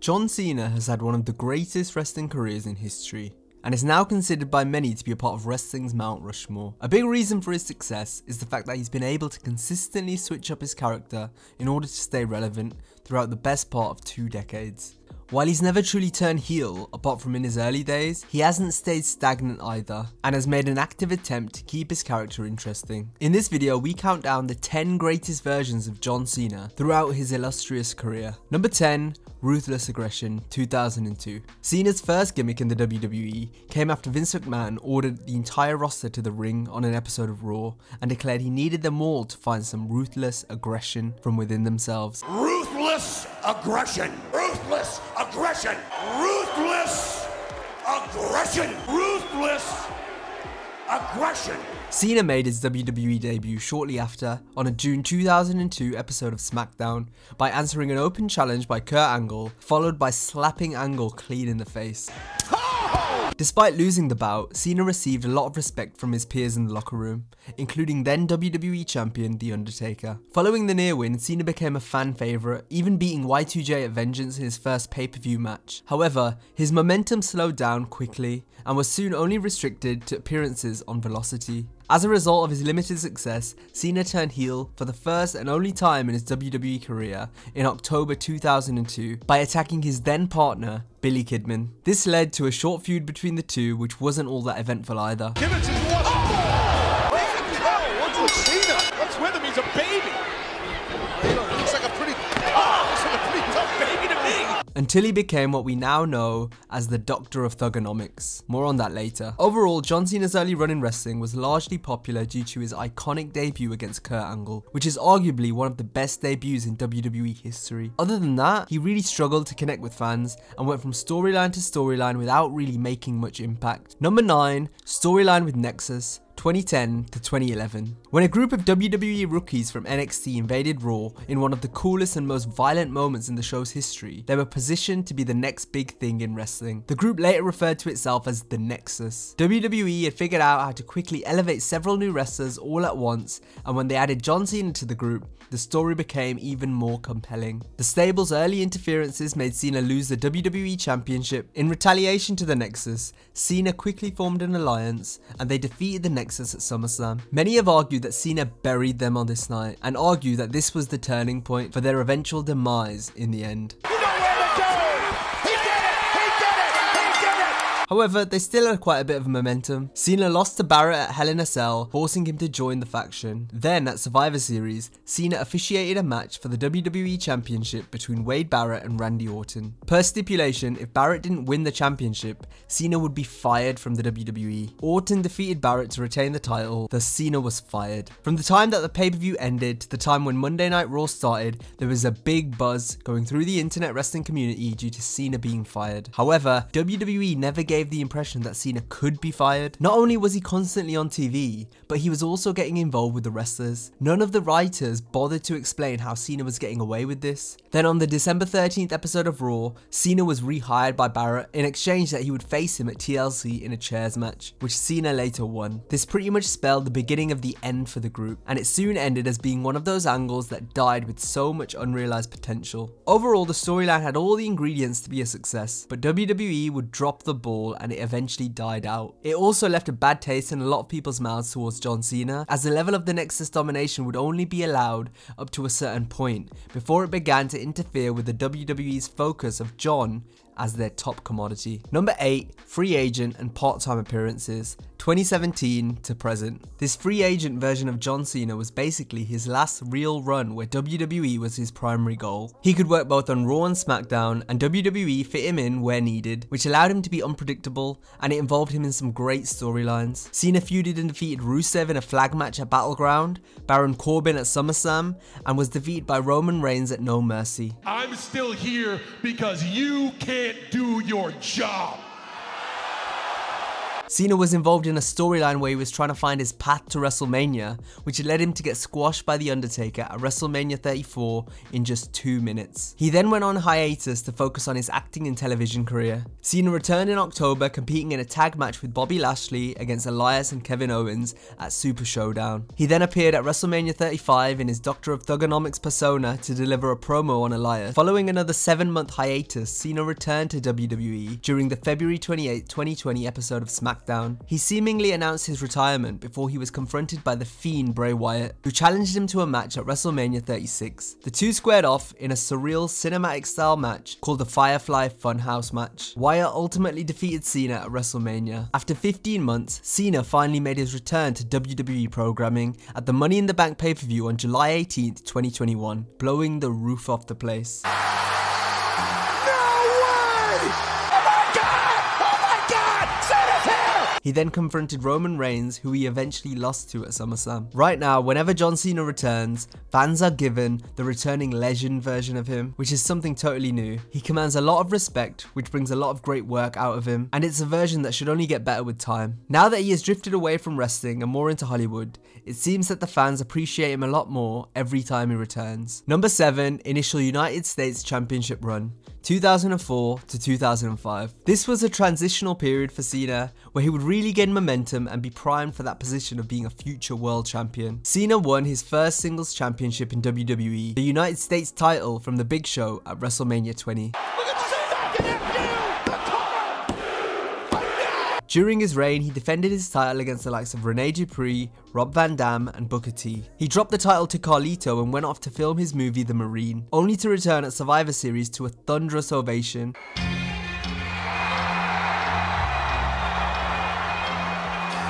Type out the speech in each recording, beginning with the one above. John Cena has had one of the greatest wrestling careers in history, and is now considered by many to be a part of wrestling's Mount Rushmore. A big reason for his success is the fact that he's been able to consistently switch up his character in order to stay relevant throughout the best part of 2 decades. While he's never truly turned heel, apart from in his early days, he hasn't stayed stagnant either, and has made an active attempt to keep his character interesting. In this video, we count down the 10 greatest versions of John Cena throughout his illustrious career. Number 10, Ruthless Aggression, 2002. Cena's first gimmick in the WWE came after Vince McMahon ordered the entire roster to the ring on an episode of Raw, and declared he needed them all to find some ruthless aggression from within themselves. Ruthless aggression! Ruthless aggression! Ruthless aggression! Ruthless aggression! Cena made his WWE debut shortly after on a June 2002 episode of SmackDown by answering an open challenge by Kurt Angle, followed by slapping Angle clean in the face. Despite losing the bout, Cena received a lot of respect from his peers in the locker room, including then WWE champion The Undertaker. Following the near win, Cena became a fan favourite, even beating Y2J at Vengeance in his first pay-per-view match. However, his momentum slowed down quickly and was soon only restricted to appearances on Velocity. As a result of his limited success, Cena turned heel for the first and only time in his WWE career in October 2002 by attacking his then partner, Billy Kidman. This led to a short feud between the two, which wasn't all that eventful either. Until he became what we now know as the Doctor of Thuganomics. More on that later. Overall, John Cena's early run in wrestling was largely popular due to his iconic debut against Kurt Angle, which is arguably one of the best debuts in WWE history. Other than that, he really struggled to connect with fans and went from storyline to storyline without really making much impact. Number 9, storyline with Nexus, 2010 to 2011. When a group of WWE rookies from NXT invaded Raw in one of the coolest and most violent moments in the show's history, they were positioned to be the next big thing in wrestling. The group later referred to itself as the Nexus. WWE had figured out how to quickly elevate several new wrestlers all at once, and when they added John Cena to the group, the story became even more compelling. The stable's early interferences made Cena lose the WWE Championship. In retaliation to the Nexus, Cena quickly formed an alliance, and they defeated the Nexus at SummerSlam. Many have argued that Cena buried them on this night, and argue that this was the turning point for their eventual demise in the end. However, they still had quite a bit of momentum. Cena lost to Barrett at Hell in a Cell, forcing him to join the faction. Then, at Survivor Series, Cena officiated a match for the WWE Championship between Wade Barrett and Randy Orton. Per stipulation, if Barrett didn't win the championship, Cena would be fired from the WWE. Orton defeated Barrett to retain the title, thus Cena was fired. From the time that the pay-per-view ended to the time when Monday Night Raw started, there was a big buzz going through the internet wrestling community due to Cena being fired. However, WWE never gave the impression that Cena could be fired. Not only was he constantly on TV, but he was also getting involved with the wrestlers. None of the writers bothered to explain how Cena was getting away with this. Then on the December 13th episode of Raw, Cena was rehired by Barrett in exchange that he would face him at TLC in a chairs match, which Cena later won. This pretty much spelled the beginning of the end for the group, and it soon ended as being one of those angles that died with so much unrealized potential. Overall, the storyline had all the ingredients to be a success, but WWE would drop the ball and it eventually died out. It also left a bad taste in a lot of people's mouths towards John Cena, as the level of the Nexus domination would only be allowed up to a certain point, before it began to interfere with the WWE's focus of John as their top commodity. Number 8, free agent and part-time appearances, 2017 to present. This free agent version of John Cena was basically his last real run where WWE was his primary goal. He could work both on Raw and SmackDown, and WWE fit him in where needed, which allowed him to be unpredictable, and it involved him in some great storylines. Cena feuded and defeated Rusev in a flag match at Battleground, Baron Corbin at SummerSlam, and was defeated by Roman Reigns at No Mercy. I'm still here because you can't do your job. Cena was involved in a storyline where he was trying to find his path to WrestleMania, which led him to get squashed by The Undertaker at WrestleMania 34 in just 2 minutes. He then went on hiatus to focus on his acting and television career. Cena returned in October, competing in a tag match with Bobby Lashley against Elias and Kevin Owens at Super Showdown. He then appeared at WrestleMania 35 in his Doctor of Thuganomics persona to deliver a promo on Elias. Following another 7-month hiatus, Cena returned to WWE during the February 28, 2020 episode of SmackDown. He seemingly announced his retirement before he was confronted by The Fiend Bray Wyatt, who challenged him to a match at WrestleMania 36. The two squared off in a surreal cinematic-style match called the Firefly Funhouse match. Wyatt ultimately defeated Cena at WrestleMania. After 15 months, Cena finally made his return to WWE programming at the Money in the Bank pay-per-view on July 18, 2021, blowing the roof off the place. He then confronted Roman Reigns, who he eventually lost to at SummerSlam. Right now, whenever John Cena returns, fans are given the returning legend version of him, which is something totally new. He commands a lot of respect, which brings a lot of great work out of him, and it's a version that should only get better with time. Now that he has drifted away from wrestling and more into Hollywood, it seems that the fans appreciate him a lot more every time he returns. Number 7, initial United States Championship run, 2004 to 2005. This was a transitional period for Cena, where he would really gain momentum and be primed for that position of being a future world champion. Cena won his first singles championship in WWE, the United States title from the Big Show at WrestleMania 20. During his reign, he defended his title against the likes of Rene Dupree, Rob Van Dam, and Booker T. He dropped the title to Carlito and went off to film his movie The Marine, only to return at Survivor Series to a thunderous ovation.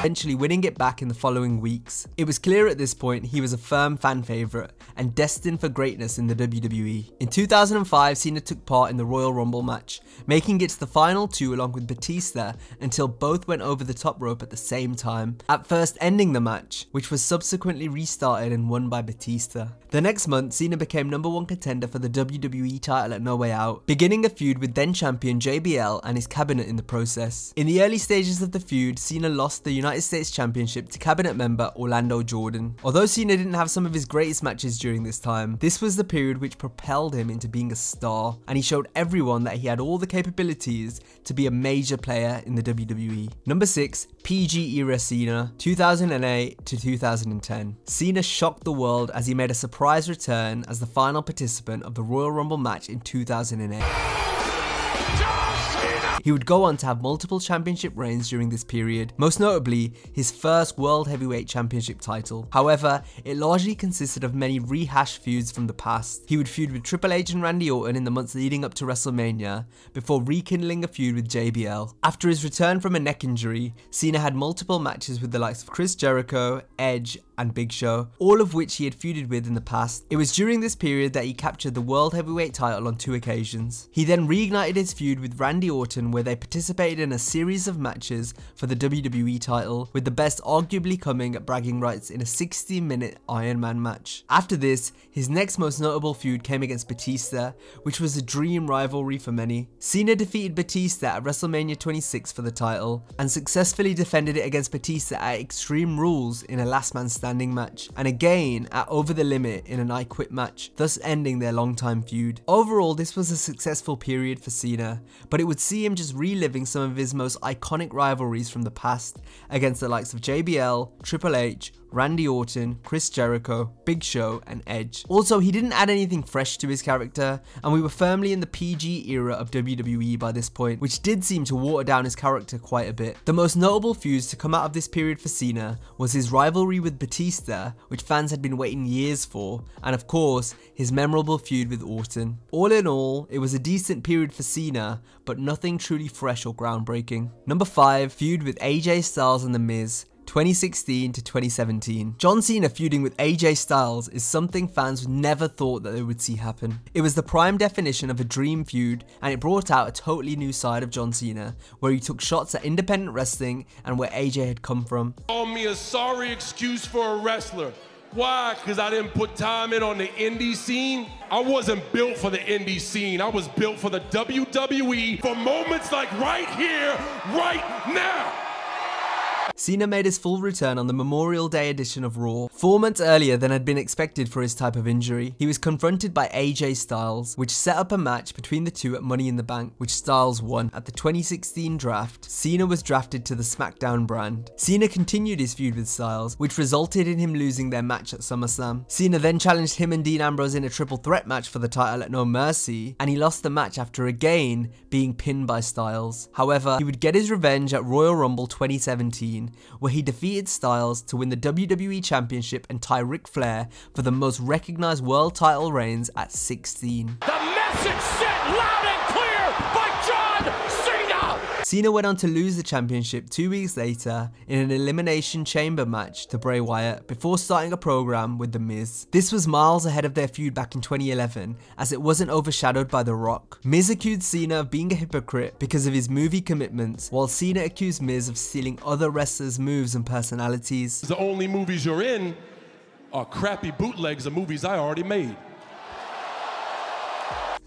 Eventually winning it back in the following weeks. It was clear at this point he was a firm fan favourite and destined for greatness in the WWE. In 2005, Cena took part in the Royal Rumble match, making it to the final two along with Batista until both went over the top rope at the same time, at first ending the match, which was subsequently restarted and won by Batista. The next month, Cena became #1 contender for the WWE title at No Way Out, beginning a feud with then-champion JBL and his cabinet in the process. In the early stages of the feud, Cena lost the United States Championship to cabinet member Orlando Jordan. Although Cena didn't have some of his greatest matches during this time, this was the period which propelled him into being a star, and he showed everyone that he had all the capabilities to be a major player in the WWE. Number 6, PG Era Cena, 2008 to 2010. Cena shocked the world as he made a surprise return as the final participant of the Royal Rumble match in 2008. He would go on to have multiple championship reigns during this period, most notably his first World Heavyweight Championship title. However, it largely consisted of many rehashed feuds from the past. He would feud with Triple H and Randy Orton in the months leading up to WrestleMania, before rekindling a feud with JBL. After his return from a neck injury, Cena had multiple matches with the likes of Chris Jericho, Edge, and Big Show, all of which he had feuded with in the past. It was during this period that he captured the World Heavyweight title on 2 occasions. He then reignited his feud with Randy Orton, where they participated in a series of matches for the WWE title, with the best arguably coming at Bragging Rights in a 60-minute Iron Man match. After this, his next most notable feud came against Batista, which was a dream rivalry for many. Cena defeated Batista at WrestleMania 26 for the title, and successfully defended it against Batista at Extreme Rules in a Last Man Standing match, and again at Over the Limit in an I Quit match, thus ending their long-time feud. Overall, this was a successful period for Cena, but it would see him just reliving some of his most iconic rivalries from the past against the likes of JBL, Triple H, Randy Orton, Chris Jericho, Big Show, and Edge. Also, he didn't add anything fresh to his character, and we were firmly in the PG era of WWE by this point, which did seem to water down his character quite a bit. The most notable feuds to come out of this period for Cena was his rivalry with Batista, which fans had been waiting years for, and of course, his memorable feud with Orton. All in all, it was a decent period for Cena, but nothing truly fresh or groundbreaking. Number 5, feud with AJ Styles and The Miz, 2016 to 2017. John Cena feuding with AJ Styles is something fans never thought that they would see happen. It was the prime definition of a dream feud, and it brought out a totally new side of John Cena, where he took shots at independent wrestling and where AJ had come from. Call me a sorry excuse for a wrestler. Why? Because I didn't put time in on the indie scene. I wasn't built for the indie scene. I was built for the WWE, for moments like right here, right now. Cena made his full return on the Memorial Day edition of Raw, 4 months earlier than had been expected for his type of injury. He was confronted by AJ Styles, which set up a match between the two at Money in the Bank, which Styles won. At the 2016 draft, Cena was drafted to the SmackDown brand. Cena continued his feud with Styles, which resulted in him losing their match at SummerSlam. Cena then challenged him and Dean Ambrose in a triple threat match for the title at No Mercy, and he lost the match after again being pinned by Styles. However, he would get his revenge at Royal Rumble 2017, where he defeated Styles to win the WWE Championship and tie Ric Flair for the most recognized world title reigns at 16. The message sent loud and clear by John Cena! Cena went on to lose the championship 2 weeks later in an Elimination Chamber match to Bray Wyatt before starting a program with The Miz. This was miles ahead of their feud back in 2011, as it wasn't overshadowed by The Rock. Miz accused Cena of being a hypocrite because of his movie commitments, while Cena accused Miz of stealing other wrestlers' moves and personalities. The only movies you're in are crappy bootlegs of movies I already made.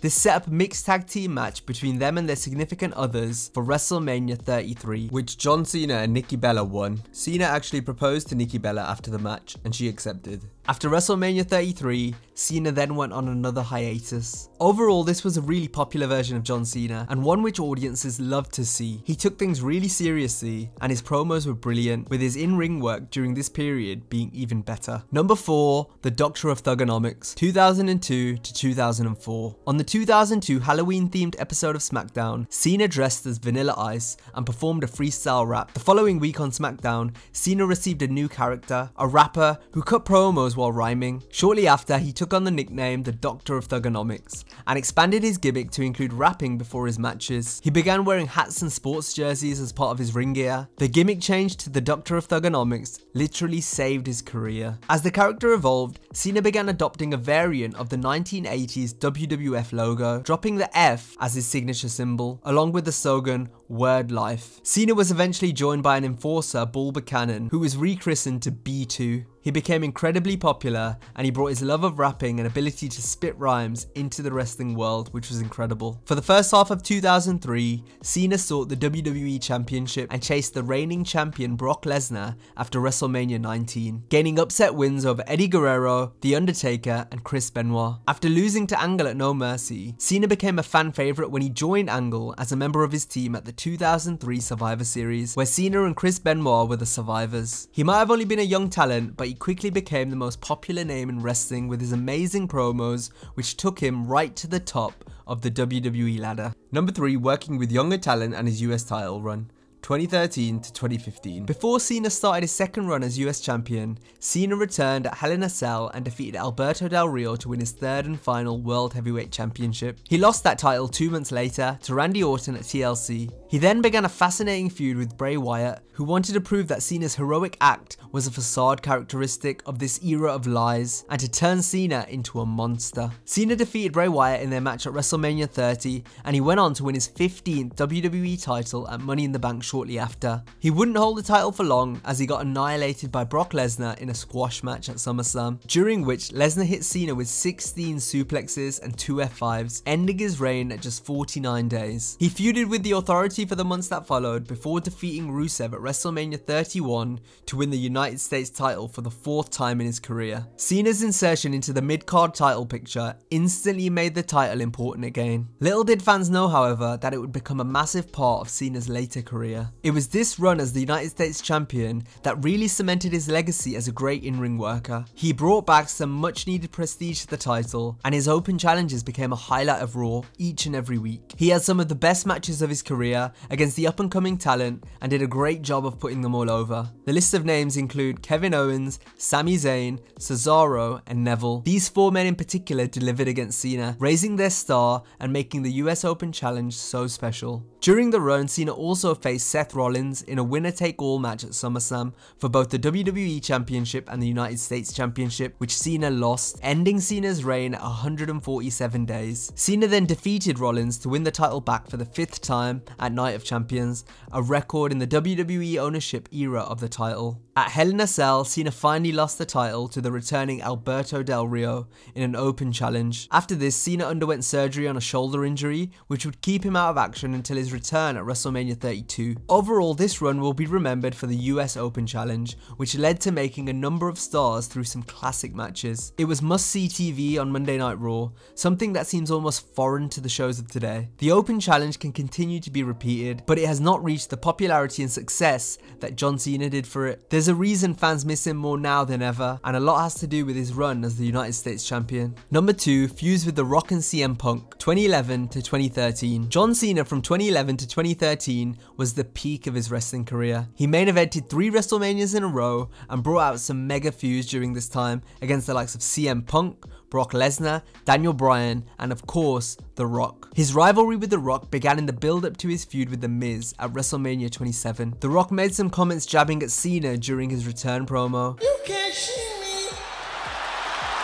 This set up a mixed tag team match between them and their significant others for WrestleMania 33, which John Cena and Nikki Bella won. Cena actually proposed to Nikki Bella after the match, and she accepted. After WrestleMania 33, Cena then went on another hiatus. Overall, this was a really popular version of John Cena, and one which audiences loved to see. He took things really seriously, and his promos were brilliant, with his in-ring work during this period being even better. Number 4, The Doctor of Thuganomics, 2002 to 2004. On the 2002 Halloween-themed episode of SmackDown, Cena dressed as Vanilla Ice and performed a freestyle rap. The following week on SmackDown, Cena received a new character, a rapper who cut promos while rhyming. Shortly after, he took on the nickname The Doctor of Thuganomics and expanded his gimmick to include rapping before his matches. He began wearing hats and sports jerseys as part of his ring gear. The gimmick change to The Doctor of Thuganomics literally saved his career. As the character evolved, Cena began adopting a variant of the 1980s WWF logo, dropping the F as his signature symbol, along with the slogan, Word Life. Cena was eventually joined by an enforcer, Bull Buchanan, who was rechristened to B2. He became incredibly popular, and he brought his love of rapping and ability to spit rhymes into the wrestling world, which was incredible. For the first half of 2003, Cena sought the WWE Championship and chased the reigning champion Brock Lesnar after WrestleMania 19, gaining upset wins over Eddie Guerrero, The Undertaker, and Chris Benoit. After losing to Angle at No Mercy, Cena became a fan favorite when he joined Angle as a member of his team at the 2003 Survivor Series, where Cena and Chris Benoit were the survivors. He might have only been a young talent, but he quickly became the most popular name in wrestling with his amazing promos, which took him right to the top of the WWE ladder. Number 3, working with younger talent and his US title run, 2013 to 2015. Before Cena started his second run as US champion, Cena returned at Hell in a Cell and defeated Alberto Del Rio to win his third and final World Heavyweight Championship. He lost that title 2 months later to Randy Orton at TLC. He then began a fascinating feud with Bray Wyatt, who wanted to prove that Cena's heroic act was a facade characteristic of this era of lies, and to turn Cena into a monster. Cena defeated Bray Wyatt in their match at WrestleMania 30, and he went on to win his 15th WWE title at Money in the Bank shortly after. He wouldn't hold the title for long, as he got annihilated by Brock Lesnar in a squash match at SummerSlam, during which Lesnar hit Cena with 16 suplexes and 2 F5s, ending his reign at just 49 days. He feuded with the Authority for the months that followed, before defeating Rusev at WrestleMania 31 to win the United States title for the 4th time in his career. Cena's insertion into the mid-card title picture instantly made the title important again. Little did fans know, however, that it would become a massive part of Cena's later career. It was this run as the United States champion that really cemented his legacy as a great in-ring worker. He brought back some much-needed prestige to the title, and his open challenges became a highlight of Raw each and every week. He had some of the best matches of his career against the up-and-coming talent and did a great job of putting them all over. The list of names include Kevin Owens, Sami Zayn, Cesaro, and Neville. These 4 men in particular delivered against Cena, raising their star and making the US Open Challenge so special. During the run, Cena also faced Seth Rollins in a winner-take-all match at SummerSlam for both the WWE Championship and the United States Championship, which Cena lost, ending Cena's reign at 147 days. Cena then defeated Rollins to win the title back for the 5th time at Night of Champions, a record in the WWE ownership era of the title. At Hell in a Cell, Cena finally lost the title to the returning Alberto Del Rio in an open challenge. After this, Cena underwent surgery on a shoulder injury, which would keep him out of action until his return at WrestleMania 32. Overall, this run will be remembered for the US Open Challenge, which led to making a number of stars through some classic matches. It was must-see TV on Monday Night Raw, something that seems almost foreign to the shows of today. The Open Challenge can continue to be repeated, but it has not reached the popularity and success that John Cena did for it. There's a reason fans miss him more now than ever, and a lot has to do with his run as the United States Champion. Number 2, feuds with The Rock and CM Punk, 2011 to 2013. John Cena from 2011 to 2013 was the peak of his wrestling career. He main evented 3 WrestleManias in a row and brought out some mega feuds during this time against the likes of CM Punk, Brock Lesnar, Daniel Bryan, and of course, The Rock. His rivalry with The Rock began in the build-up to his feud with The Miz at WrestleMania 27. The Rock made some comments jabbing at Cena during his return promo. You can't see me.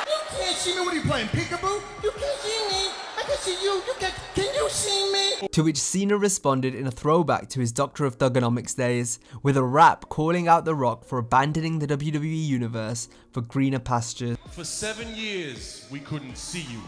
You can't see me. What are you playing, peekaboo? You can't see me. I can see you. You can't. Can you see me? To which Cena responded in a throwback to his Doctor of Thuganomics days, with a rap calling out The Rock for abandoning the WWE Universe for greener pastures. For 7 years, we couldn't see you.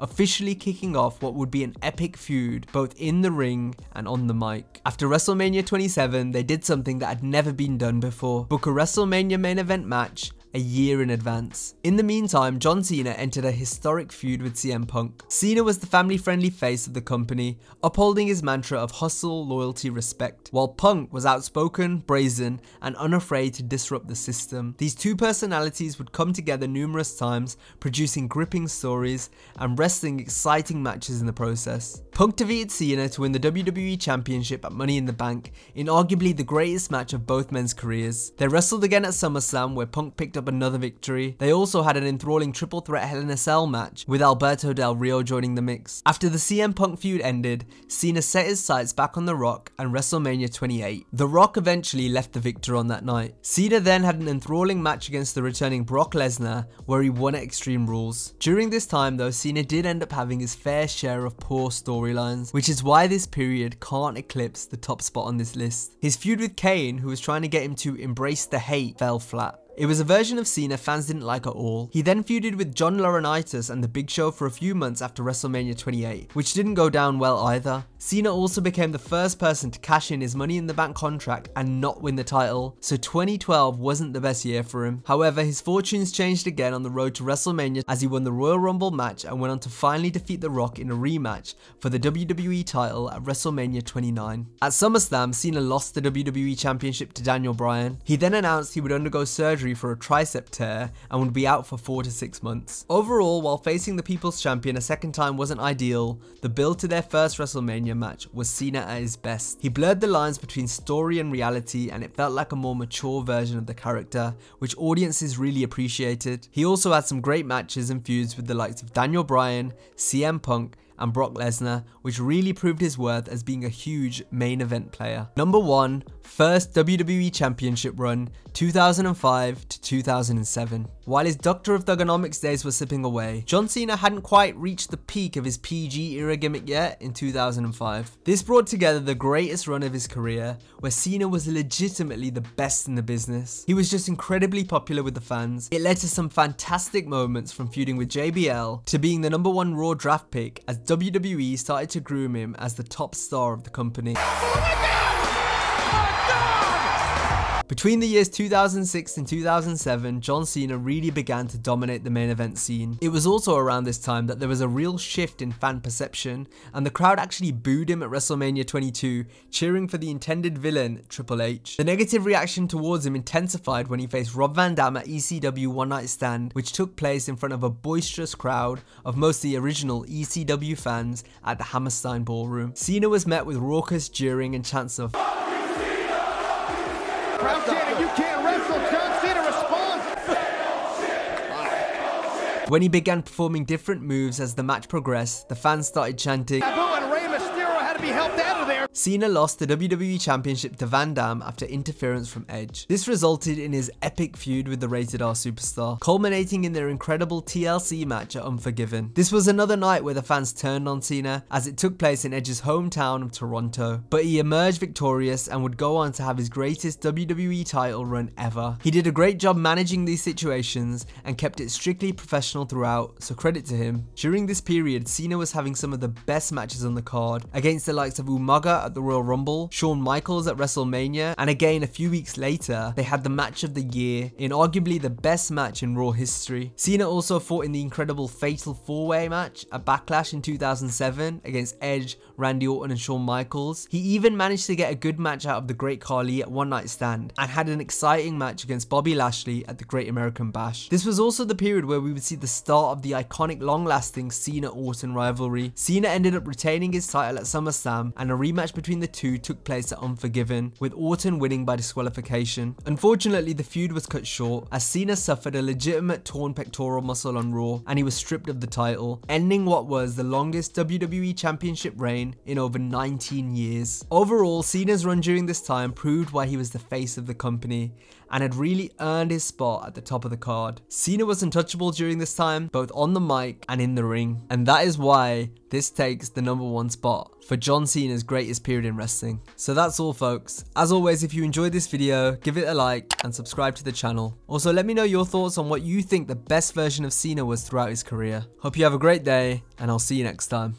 Officially kicking off what would be an epic feud, both in the ring and on the mic. After WrestleMania 27, they did something that had never been done before: book a WrestleMania main event match a year in advance. In the meantime, John Cena entered a historic feud with CM Punk. Cena was the family-friendly face of the company, upholding his mantra of hustle, loyalty, respect, while Punk was outspoken, brazen, and unafraid to disrupt the system. These two personalities would come together numerous times, producing gripping stories and wrestling exciting matches in the process. Punk defeated Cena to win the WWE Championship at Money in the Bank in arguably the greatest match of both men's careers. They wrestled again at SummerSlam, where Punk picked up another victory. They also had an enthralling triple threat Hell in a Cell match, with Alberto Del Rio joining the mix. After the CM Punk feud ended, Cena set his sights back on The Rock and WrestleMania 28. The Rock eventually left the victor on that night. Cena then had an enthralling match against the returning Brock Lesnar, where he won at Extreme Rules. During this time though, Cena did end up having his fair share of poor storylines, which is why this period can't eclipse the top spot on this list. His feud with Kane, who was trying to get him to embrace the hate, fell flat. It was a version of Cena fans didn't like at all. He then feuded with John Laurinaitis and The Big Show for a few months after WrestleMania 28, which didn't go down well either. Cena also became the first person to cash in his Money in the Bank contract and not win the title, so 2012 wasn't the best year for him. However, his fortunes changed again on the road to WrestleMania as he won the Royal Rumble match and went on to finally defeat The Rock in a rematch for the WWE title at WrestleMania 29. At SummerSlam, Cena lost the WWE Championship to Daniel Bryan. He then announced he would undergo surgery for a tricep tear and would be out for 4 to 6 months. Overall, while facing the People's Champion a second time wasn't ideal, the build to their first WrestleMania match was Cena at his best. He blurred the lines between story and reality, and it felt like a more mature version of the character, which audiences really appreciated. He also had some great matches and feuds with the likes of Daniel Bryan, CM Punk, and Brock Lesnar, which really proved his worth as being a huge main event player. Number 1, first WWE Championship run, 2005 to 2007. While his Doctor of Thuganomics days were slipping away, John Cena hadn't quite reached the peak of his PG era gimmick yet in 2005. This brought together the greatest run of his career, where Cena was legitimately the best in the business. He was just incredibly popular with the fans. It led to some fantastic moments, from feuding with JBL to being the number 1 Raw draft pick as WWE started to groom him as the top star of the company. Between the years 2006 and 2007, John Cena really began to dominate the main event scene. It was also around this time that there was a real shift in fan perception, and the crowd actually booed him at WrestleMania 22, cheering for the intended villain, Triple H. The negative reaction towards him intensified when he faced Rob Van Dam at ECW One Night Stand, which took place in front of a boisterous crowd of mostly original ECW fans at the Hammerstein Ballroom. Cena was met with raucous jeering and chants of "Crowd chanting, you can't wrestle, John Cena responds." When he began performing different moves as the match progressed, the fans started chanting, "Sabu and Rey Mysterio had gotta be helped out of there. Cena lost the WWE Championship to Van Dam after interference from Edge. This resulted in his epic feud with the Rated R superstar, culminating in their incredible TLC match at Unforgiven. This was another night where the fans turned on Cena, as it took place in Edge's hometown of Toronto. But he emerged victorious and would go on to have his greatest WWE title run ever. He did a great job managing these situations and kept it strictly professional throughout, so credit to him. During this period, Cena was having some of the best matches on the card, against the likes of Umaga at the Royal Rumble, Shawn Michaels at WrestleMania, and again a few weeks later, they had the match of the year in arguably the best match in Raw history. Cena also fought in the incredible Fatal 4-Way match at Backlash in 2007 against Edge, Randy Orton and Shawn Michaels. He even managed to get a good match out of the Great Khali at One Night Stand and had an exciting match against Bobby Lashley at the Great American Bash. This was also the period where we would see the start of the iconic long-lasting Cena-Orton rivalry. Cena ended up retaining his title at SummerSlam and a rematch between the two took place at Unforgiven, with Orton winning by disqualification. Unfortunately, the feud was cut short as Cena suffered a legitimate torn pectoral muscle on Raw and he was stripped of the title, ending what was the longest WWE Championship reign in over 19 years. Overall, Cena's run during this time proved why he was the face of the company and had really earned his spot at the top of the card. Cena was untouchable during this time, both on the mic and in the ring, and that is why this takes the #1 spot for John Cena's greatest period in wrestling. So that's all, folks. As always, if you enjoyed this video, give it a like and subscribe to the channel. Also, let me know your thoughts on what you think the best version of Cena was throughout his career. Hope you have a great day, and I'll see you next time.